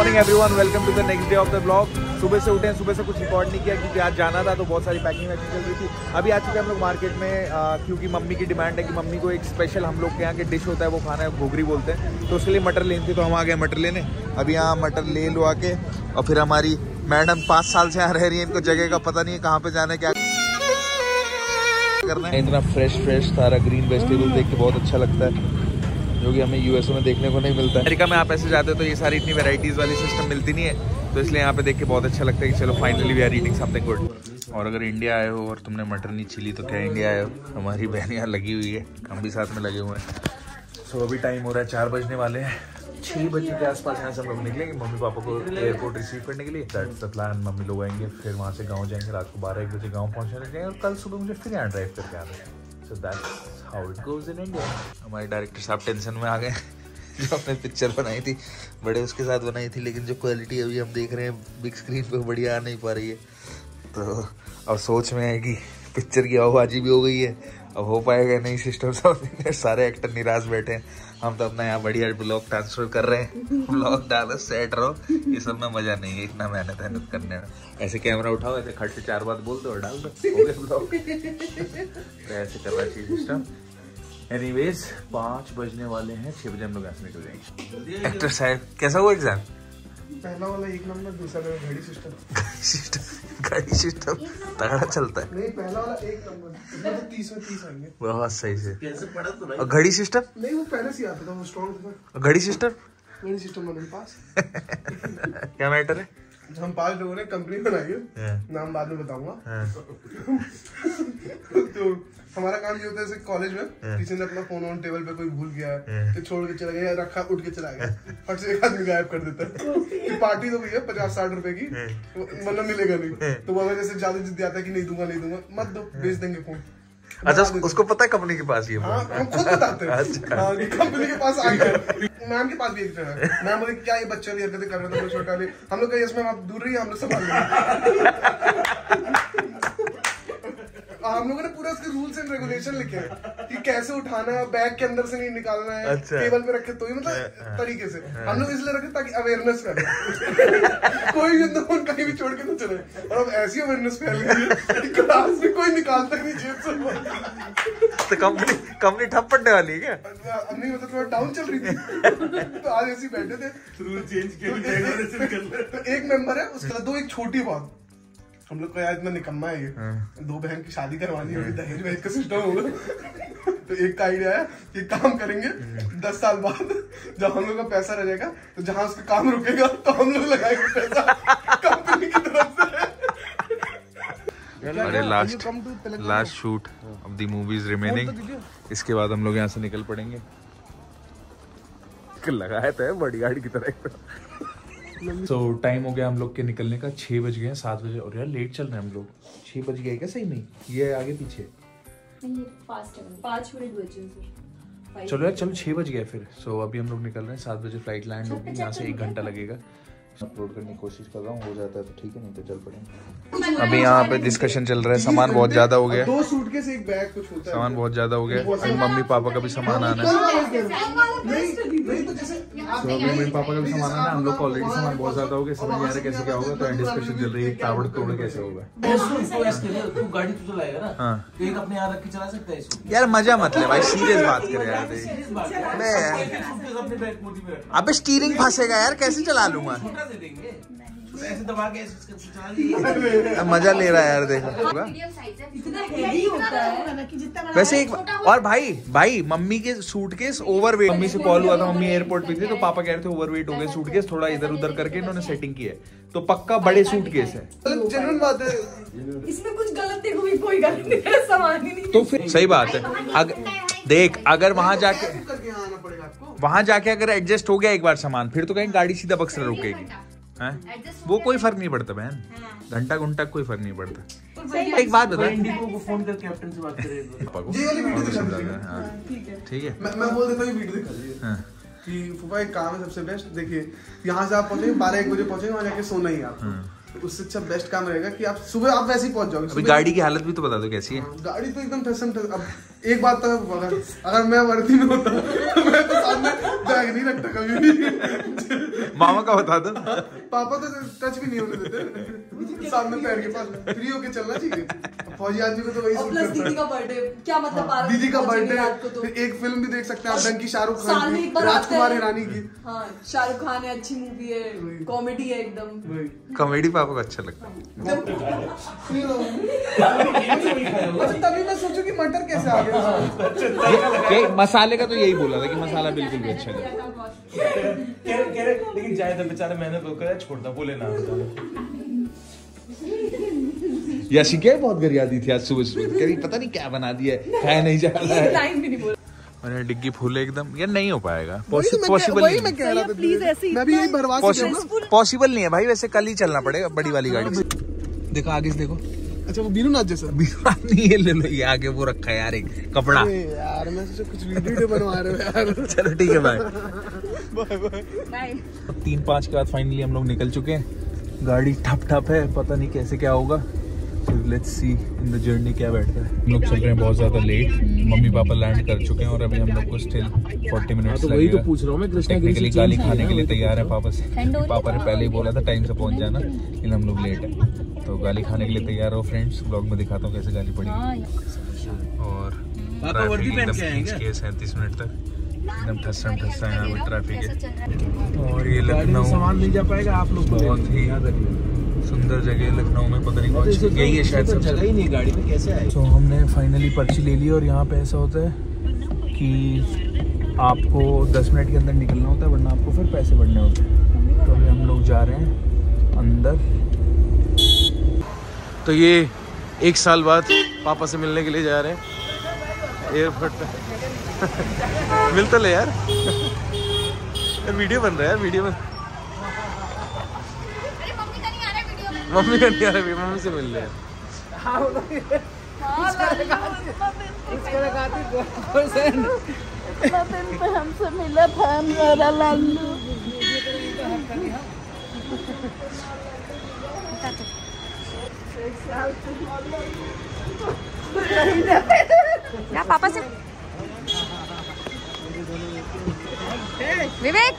Morning everyone, welcome to the next day of the blog. सुबह से उठे हैं, सुबह से कुछ रिकॉर्ड नहीं किया क्योंकि आज जाना था तो बहुत सारी पैकिंग वैकिंग चल रही थी। अभी आ चुके हैं हम लोग मार्केट में क्योंकि मम्मी की डिमांड है कि मम्मी को एक स्पेशल हम लोग के यहाँ के डिश होता है वो खाना है, घोघरी बोलते हैं, तो उसके लिए मटर लेनी थी तो हम आ गए मटर लेने। अभी यहाँ मटर ले लो आके, और फिर हमारी मैडम 5 साल से यहाँ रह रही है, इनको जगह का पता नहीं है कहाँ पे जाना है क्या करना है। इतना फ्रेश सारा ग्रीन वेजिटेबल देख के बहुत अच्छा लगता है, जो कि हमें यूएसए में देखने को नहीं मिलता है। अमेरिका में आप ऐसे जाते हो तो ये सारी इतनी वैरायटीज़ वाली सिस्टम मिलती नहीं है, तो इसलिए यहाँ पे देख के बहुत अच्छा लगता है कि चलो finally we are eating something good. और अगर इंडिया आए हो और तुमने मटर नहीं छिली तो क्या इंडिया आए हो। हमारी बहन यहाँ लगी हुई है, हम भी साथ में लगे हुए हैं। सो अभी टाइम हो रहा है 4 बजने वाले हैं, 6 बजे के आसपास यहाँ से हम लोग निकलेंगे मम्मी पापा को एयरपोर्ट रिसीव करने के लिए। That's the plan. मम्मी लोग आएंगे, फिर वहाँ से गाँव जाएंगे, रात को 12-1 बजे गाँव पहुँचने जाएंगे और कल सुबह मुझे फिर यहाँ ड्राइव करके आना है। So that's how it goes in India. हमारे डायरेक्टर साहब टेंशन में आ गए जो हमने पिक्चर बनाई थी बड़े उसके साथ बनाई थी, लेकिन जो क्वालिटी अभी हम देख रहे हैं बिग स्क्रीन पे बढ़िया आ नहीं पा रही है। तो अब सोच में है कि पिक्चर की आवाज़ी भी हो गई है, अब हो पाएगा नहीं सिस्टम साहब। सारे एक्टर निराश बैठे हैं, हम तो अपना यहाँ बढ़िया ब्लॉग ट्रांसफर कर रहे हैं। ब्लॉग डालो, सेट रहो, ये सब में मज़ा नहीं है, इतना मेहनत करने में। ऐसे कैमरा उठाओ, ऐसे खट से 4 बात बोल दो और डाल दो, हो गया ब्लॉग। तो ऐसे करवा चाहिए सिस्टम। एनीवेज 5 बजने वाले हैं, 6 बजे हम लोग यहाँ से निकल जाएंगे। एक्टर साहब कैसा हुआ एग्जाम? पहला वाला 1 नंबर, दूसरा वाला घड़ी सिस्टम तगड़ा चलता है। नहीं, पहला वाला 1 नंबर, 30 में 30 आएंगे। बहुत सही से कैसे पढ़ा तो भाई। और घड़ी सिस्टम नहीं, वो पहले से आता था, वो स्ट्रांग था। घड़ी सिस्टम में पास क्या मैटर है? हम 5 लोगों ने कंपनी बनाई है, नाम बाद में बताऊंगा। तो हमारा काम ये होता है, कॉलेज में किसी ने अपना फोन ऑन टेबल पे कोई भूल गया है तो छोड़ के चला गया, रखा, उठ के चला गया, फट से एक आदमी गायब कर देता है। पार्टी तो हुई है 50-60 रुपए की, मतलब मिलेगा नहीं, तो वो जैसे ज्यादा जिद्दी आता है कि नहीं दूंगा, मत दो, बेच देंगे फोन। अच्छा, उसको पता है कंपनी के पास ये? हाँ, हम खुद बताते हैं। अच्छा। कंपनी के पास आ गए, मैम के पास भी एक जगह। मैम बोले क्या ये बच्चों की हरकतें कर रहे थे, कोई छोटा नहीं। हम लोग कहे इसमें आप दूर रहिए, हम लोग संभाल लेंगे। हम लोगों ने पूरा उसके रूल्स एंड रेगुलेशन लिखे हैं कि कैसे उठाना है, बैग के अंदर से नहीं निकालना है। अच्छा। टेबल पे रखे तो ही, मतलब तरीके से हम लोग इसलिए रखे ताकि अवेयरनेस फैले। कोई भी अंदर फोन कहीं भी छोड़ के ना चले। और अब ऐसी अवेयरनेस फैल गई है कि क्लास में कोई निकालता नहीं जेब से। तो कंपनी ठप पड़ने वाली है क्या? नहीं, मतलब थोड़ा डाउन चल रही थी। तो आज ऐसे बैठे थे, रूल चेंज किया। तो एक मेंबर है उसका दो, एक छोटी बात हम लोग को यार इतना निकम्मा है ये, 2 बहन की शादी करवानी होगी, दहेज वहेज का सिस्टम होगा। तो एक का आइडिया है कि काम करेंगे 10 साल बाद जब हम लोग का पैसा रह जाएगा तो जहाँ उसका काम रुकेगा तो हम लोग लगाएंगे पैसा कंपनी की तरफ से। अरे last shoot of the movies remaining, इसके बाद हम लोग यहाँ से निकल पड़ेंगे। लगाया था बड़ी गाड़ी की तरह। सो टाइम हो गया हम लोग के निकलने का, 6 बज गए, 7 बजे, और यार लेट चल रहे हैं हम लोग। 6 बज गए क्या? सही नहीं, ये आगे पीछे नहीं, फास्ट है, 5 मिनट बचे। चलो यार, चलो 6 बज गए फिर। सो अभी हम लोग निकल रहे हैं, 7 बजे फ्लाइट लैंड होगी, यहाँ से 1 घंटा लगेगा। अपलोड करने की कोशिश कर रहा हूँ, हो जाता है तो ठीक है, नहीं तो चल पड़ेगा। अभी यहाँ पे डिस्कशन चल रहा है, सामान बहुत ज्यादा हो गया, 2 सूटकेस एक बैग, कुछ होता है, सामान बहुत ज्यादा हो गया। अभी मम्मी पापा का भी सामान आना है, मम्मी पापा का भी सामान आना है। हम लोग का ऑलरेडी सामान बहुत ज्यादा हो गया, समझ नहीं आ रहा कैसे क्या होगा, तो डिस्कशन चल रही है ताबड़ तोड़ कैसे होगा। यार मजा मत ले भाई, सीरियस बात कर यार। अब स्टीयरिंग फंसेगा यार, कैसे चला लूंगा? मजा ले रहा है यार, देखो। वैसे एक और भाई मम्मी के सूटकेस ओवरवेट, मम्मी से कॉल हुआ था, मम्मी एयरपोर्ट पे थे तो पापा कह रहे थे ओवरवेट हो गए सूटकेस, थोड़ा इधर उधर करके इन्होंने सेटिंग की है, तो पक्का बड़े सूटकेस है। जनरल बात है, इसमें कुछ गलत देखो भी कोई गलत नहीं है, सामान ही नहीं। तो फिर सही बात है, देख अगर वहाँ जाके अगर एडजस्ट हो गया एक बार सामान, फिर तो कहीं गाड़ी सीधा बक्सर रुकेगी, हैं? वो कोई फर्क नहीं पड़ता बहन, घंटा घंटा कोई फर्क नहीं पड़ता। एक बात बता, इंडिगो को फोन कर कैप्टन से बात करें, ठीक है? मैं बोल देता हूँ वीडियो दिखा दीजिए कि फूफा एक काम है सबसे बेस्ट। देखिए यहाँ से आप पहुँचेंगे 12-1 बजे पहुँचेंगे, वहाँ जाके सोना ही आपको, उससे अच्छा बेस्ट काम रहेगा कि आप सुबह आप वैसे ही पहुँच जाओगे। गाड़ी की हालत भी तो बता दो कैसी है? गाड़ी तो एकदम ठसम ठस। अब एक बात तो अगर मैं वर्दी नहीं होता मैं तो सामने बैग नहीं रखता कभी भी। मामा का बता दो, पापा तो टच भी नहीं होने देते, सामने पैर के पास फ्री होके चलना चाहिए। फौजी आदमी को तो वही सोचना है। दीदी का बर्थडे, क्या मतलब दीदी का बर्थडे। एक फिल्म भी देख सकते हैं आप डंकी, शाहरुख खान की, राजकुमार हिरानी की। हाँ शाहरुख खान है, अच्छी मूवी है, कॉमेडी है एकदम। कॉमेडी पापा को अच्छा लगता है। सोचू की मटर कैसे आ गया। मसाले का तो यही बोला था कि मसाला बिल्कुल भी अच्छा नहीं। लेकिन जाए तो बेचारे मेहनत होकर छोड़ता बोले ना। यशिका बहुत गरियादी थी आज सुबह सुबह, पता नहीं क्या बना दिया है, नहीं जा रहा है। मैंने डिग्गी फूले एकदम, यार नहीं हो पाएगा, पॉसिबल नहीं, पॉसिबल नहीं है भाई। वैसे कल ही चलना पड़ेगा बड़ी वाली गाड़ी से। देखो आगे से देखो, अच्छा वो बीनूनाथ जैसा। बीनूनाथ नहीं, ये ले लो, ये आगे वो रखा है यार एक कपड़ा। यार मैं सोचा कुछ वीडियो बनवा रहे हो यार। चलो ठीक है भाई, बाय बाय बाय। 3-5 के बाद फाइनली हम लोग निकल चुके हैं। गाड़ी ठप ठप है, पता नहीं कैसे क्या होगा। तो let's see in the journey क्या बैठता है। हम लोग चल रहे हैं बहुत ज्यादा लेट, मम्मी पापा लैंड कर चुके हैं और अभी हम लोग को स्टिल 40 मिनट्स लगेगा। वही तो पूछ रहा हूं मैं, टेक्निकली गाली खाने के लिए तैयार है पापा से। पापा ने पहले ही बोला था टाइम से पहुंच जाना, लेकिन हम लोग लेट है तो गाली खाने के लिए तैयार हो। फ्रेंड्स ब्लॉग में दिखाता हूँ कैसे गाली पड़ी। और ट्रैफिक एकदम 30-37 मिनट तक एकदम ठस्सा ठस्सा है यहाँ पर ट्रैफिक। और ये लखनऊ सामान मिल जा पाएगा आप लोग, बहुत ही सुंदर जगह लखनऊ में, पता नहीं कौन यही है शायद, सब जगह ही नहीं गाड़ी में कैसे आए। तो हमने फाइनली पर्ची ले ली और यहाँ पे ऐसा होता है कि आपको 10 मिनट के अंदर निकलना होता है, वरना आपको फिर पैसे बढ़ने होते हैं। तो अभी हम लोग जा रहे हैं अंदर। तो ये 1 साल बाद पापा से मिलने के लिए जा रहे हैं एयरपोर्ट पे। मिलते ले यार, वीडियो बन रहा है, वीडियो बन। मम्मी का नहीं आ रहा है, मम्मी से मिल रहे हैं। हमसे मिला था ना पापा से। विवेक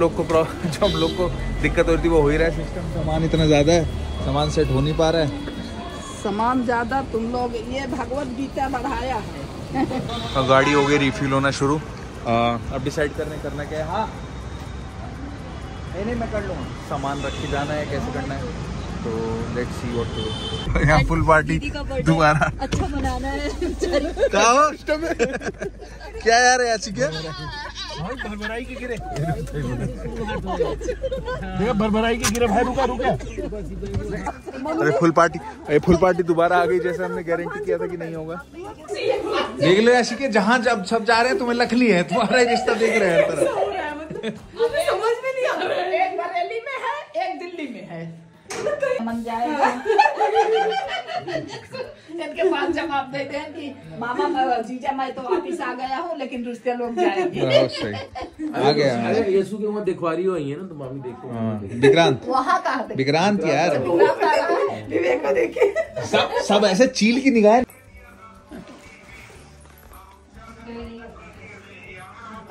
लोग को जो हम लोग को दिक्कत हो रही थी वो हो ही रहा है। सिस्टम सामान इतना ज्यादा है, सामान सेट हो नहीं पा रहा है। सामान ज्यादा तुम लोग ये भगवत गीता बढ़ाया है। और गाड़ी हो गई रिफ्यूल होना शुरू। अब डिसाइड करना क्या है। हाँ नहीं मैं कर लूँगा, सामान रखे जाना है कैसे करना है। तो let's see what to do. यहाँ फुल पार्टी दोबारा अच्छा बनाना है। क्या यार ऐसी क्या भरभराई के गिरे, देखा भरभराई के गिरे भाई। रुका रुका, अरे फुल पार्टी दोबारा आ गई, जैसे हमने गारंटी किया था कि नहीं होगा। देख लो ऐसी के जहाँ जब सब जा रहे हैं तुम्हें लखली है, तुम्हारा रिश्ता देख रहे हैं। मन जाएगा। इनके पास जवाब देते हैं कि मामा जीजा मैं तो वापिस आ गया हूँ, लेकिन रिश्ते लोग जाएंगे। आ गया। अरे यीशु की उम्र देखवारी हुई है ना, तुम अभी देखो विक्रांत वहाँ का विक्रांत यार, विवेक को देखिए सब ऐसे चील की निगाह।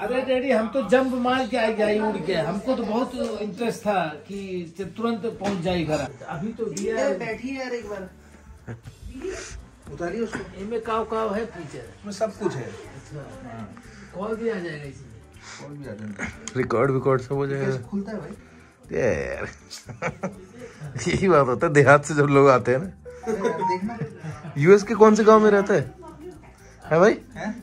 अरे डैडी हम तो जंप मार के आ जाए उड़ के, हमको तो बहुत इंटरेस्ट था कि तुरंत पहुंच जाए घर। अभी तो बैठी है यार, एक बार उतारिए उसको। इनमें काव है फीचर, इसमें सब कुछ है। अच्छा कॉल भी आ जाएगा इसमें, कॉल भी आ जाएगा, रिकॉर्ड सब हो जाएगा। खुलता है भाई यार। यही बात होता है देहात से जब लोग आते हैं ना। यूएस के कौन से गाँव में रहता है भाई?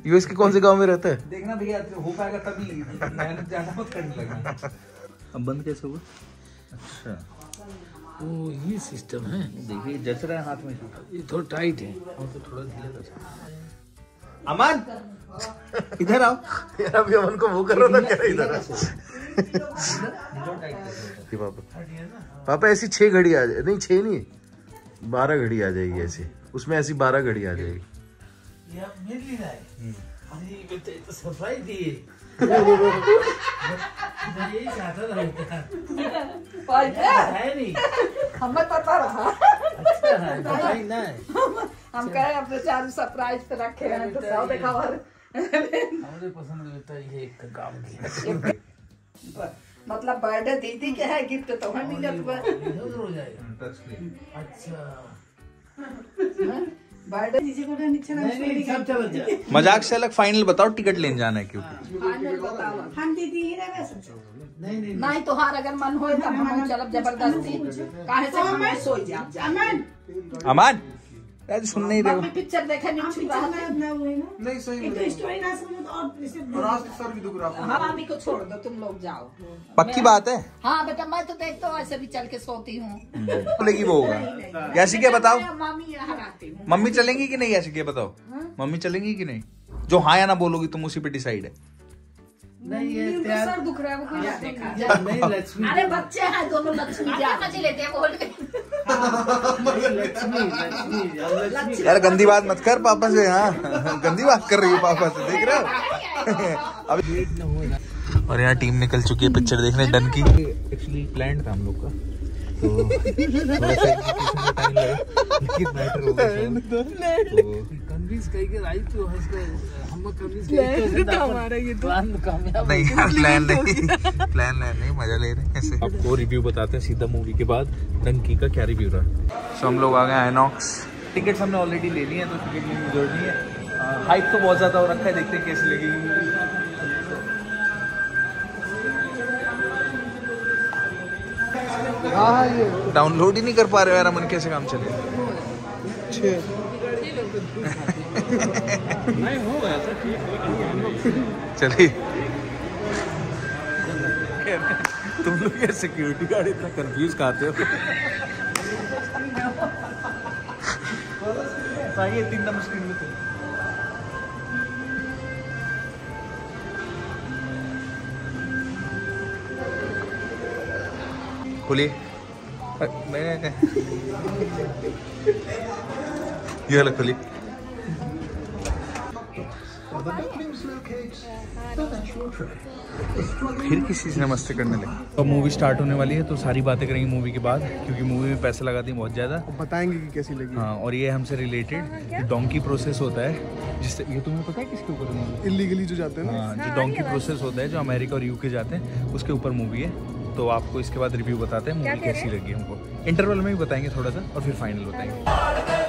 यूएस के कौन से गांव में रहता है? देखना भैया हो पाएगा तभी, मेहनत ज्यादा मत करने लगना। अब बंद कैसे हुआ? अच्छा वो ये सिस्टम है, देखिए जच रहा है हाथ में, ये थोड़ा टाइट है और तो थोड़ा ढीला। अमन इधर आओ यार, अभी अमन को वो कर रहा था क्या इधर। ये पापा ऐसी 6 घड़ी आ जाए, नहीं 6 नहीं 12 घड़ी आ जाएगी ऐसी, उसमें ऐसी 12 घड़ी आ जाएगी। तो है नहीं हमें पता रहा। हम कहे अपने चारों सरप्राइज पे रखे हैं तो सब देखा और हमने पसंद लेता है ये काम किया मतलब बर्थडे दीदी के है गिफ्ट तो हम नहीं लेते हो जाएगा अच्छा बर्थडे दीदी को नीचे नहीं मजाक से अलग फाइनल बताओ टिकट लेने जाना है क्योंकि फाइनल बताओ हम दीदी ही रह गए नहीं नहीं नहीं तो हार अगर मन हो तब हम चलब जबरदस्ती काहे से मैं सोई जा अमन अमन आज सुन नहीं रहे हो पिक्चर देखे नहीं छुपा नहीं सही तो स्टोरी ना समझो और इसे रात सर भी दुख रहा हां मम्मी को छोड़ दो तुम लोग जाओ पक्की बात है हां बेटा मैं तो देखता हूं ऐसे भी चल के सोती हूं बोलेगी वो होगा ऐसी क्या बताओ मम्मी यहां आती हूं मम्मी चलेंगी कि नहीं ऐसी क्या बताओ मम्मी चलेंगी कि नहीं जो हां या ना बोलोगी तुम उसी पे डिसाइड है नहीं है प्यार सर दुख रहा है वो कोई नहीं देखा नहीं लक्ष्मी अरे बच्चे हैं दोनों लक्ष्मी जा मजे लेते हैं बोल के लक्ष्मी यार गंदी बात मत कर पापा से हां गंदी बात कर रही है पापा से देख रहे हो अभी लेट ना हो और यहां टीम निकल चुकी है पिक्चर देखने डन की एक्चुअली प्लान था हम लोग का तो टाइम लगा कि मैटर हो गया कन्विंस कहीं के राइट तो इसका प्लान नहीं मजा ले रहे कैसे आपको रिव्यू बताते हैं सीधा मूवी के बाद डंकी का क्या रिव्यू रहा। सो हम लोग आ गए आइनॉक्स। टिकट्स हमने ऑलरेडी ले ली हैं तो टिकट लेने की जरूरत नहीं है। हाइप तो बहुत ज्यादा हो रखा है, देखते हैं कैसे लगेगी। डाउनलोड ही नहीं कर पा रहे यार अमन, कैसे काम चले। चलिए तुम लोग यार सिक्योरिटी गार्ड इतना कंफ्यूज करते हो। तीन नंबर स्क्रीन में थे। खुली ये वाला खुली फिर किसी से नमस्ते करने लगे। तो मूवी स्टार्ट होने वाली है तो सारी बातें करेंगे मूवी के बाद, क्योंकि मूवी में पैसे लगाते हैं बहुत ज़्यादा। बताएंगे कि कैसी लगी। हाँ, और ये हमसे रिलेटेड डोंकी प्रोसेस होता है जिससे, ये तुम्हें पता है किसके ऊपर इलीगली जो जाते हैं ना, जो डोंकी प्रोसेस होता है जो अमेरिका और यूके जाते हैं उसके ऊपर मूवी है। तो आपको इसके बाद रिव्यू बताते हैं मूवी कैसी लगी हमको। इंटरवल में भी बताएंगे थोड़ा सा और फिर फाइनल बताएंगे।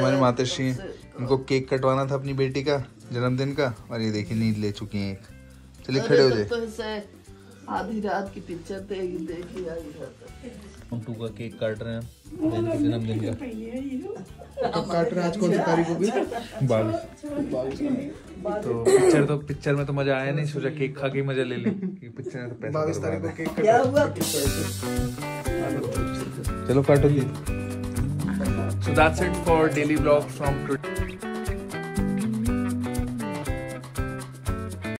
हमारे माताश्री इनको केक कटवाना था अपनी बेटी का जन्मदिन का, और ये देखिए नींद ले चुकी हैं। चलिए खड़े हो जाए। आधी रात की पिक्चर देखी मोंटू का केक काट रहे हैं जन्मदिन का। तो काट रहे हैं आज कौन सी तारीख होगी? 22। तो पिक्चर में तो मजा आया नहीं, सोचा केक खा के मजा ले लें। पिक्चर में तो पैसा 22 तारीख को केक क्या हुआ? चलो काटो। So that's it for daily vlog from today.